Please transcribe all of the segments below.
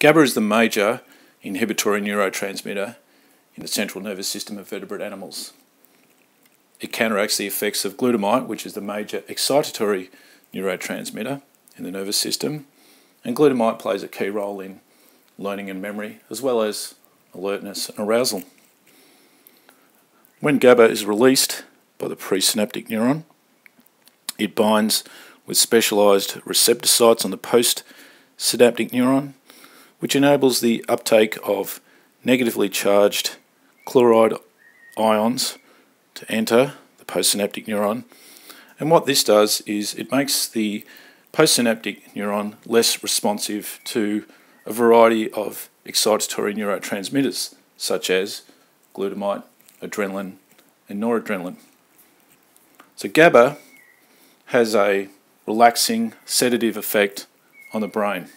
GABA is the major inhibitory neurotransmitter in the central nervous system of vertebrate animals. It counteracts the effects of glutamate, which is the major excitatory neurotransmitter in the nervous system, and glutamate plays a key role in learning and memory, as well as alertness and arousal. When GABA is released by the presynaptic neuron, it binds with specialised receptor sites on the postsynaptic neuron, which enables the uptake of negatively charged chloride ions to enter the postsynaptic neuron. And what this does is it makes the postsynaptic neuron less responsive to a variety of excitatory neurotransmitters such as glutamate, adrenaline and noradrenaline. So GABA has a relaxing, sedative effect on the brain.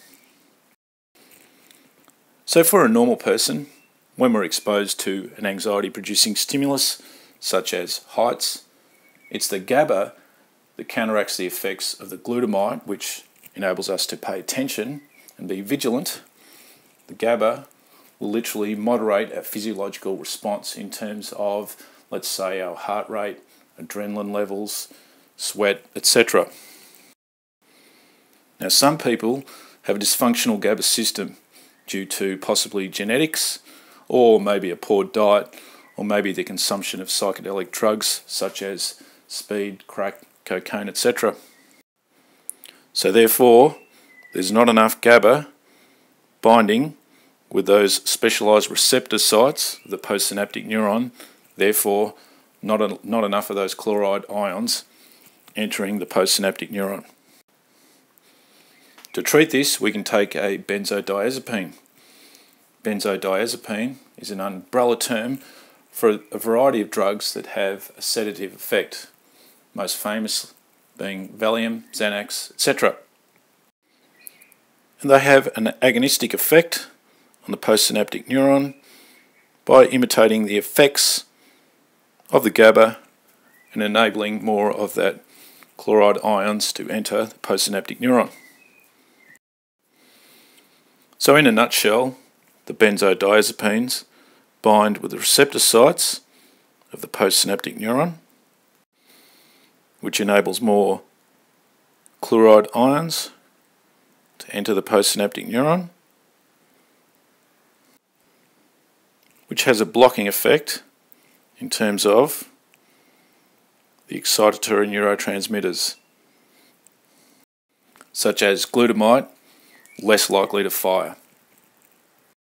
So for a normal person, when we're exposed to an anxiety-producing stimulus such as heights, it's the GABA that counteracts the effects of the glutamate, which enables us to pay attention and be vigilant. The GABA will literally moderate our physiological response in terms of, let's say, our heart rate, adrenaline levels, sweat, etc. Now, some people have a dysfunctional GABA system due to possibly genetics, or maybe a poor diet, or maybe the consumption of psychedelic drugs such as speed, crack, cocaine, etc. So therefore, there's not enough GABA binding with those specialised receptor sites of the postsynaptic neuron, therefore not enough of those chloride ions entering the postsynaptic neuron. To treat this, we can take a benzodiazepine. Benzodiazepine is an umbrella term for a variety of drugs that have a sedative effect, most famous being Valium, Xanax, etc. And they have an agonistic effect on the postsynaptic neuron by imitating the effects of the GABA and enabling more of that chloride ions to enter the postsynaptic neuron. So in a nutshell, the benzodiazepines bind with the receptor sites of the postsynaptic neuron, which enables more chloride ions to enter the postsynaptic neuron, which has a blocking effect in terms of the excitatory neurotransmitters, such as glutamate, less likely to fire.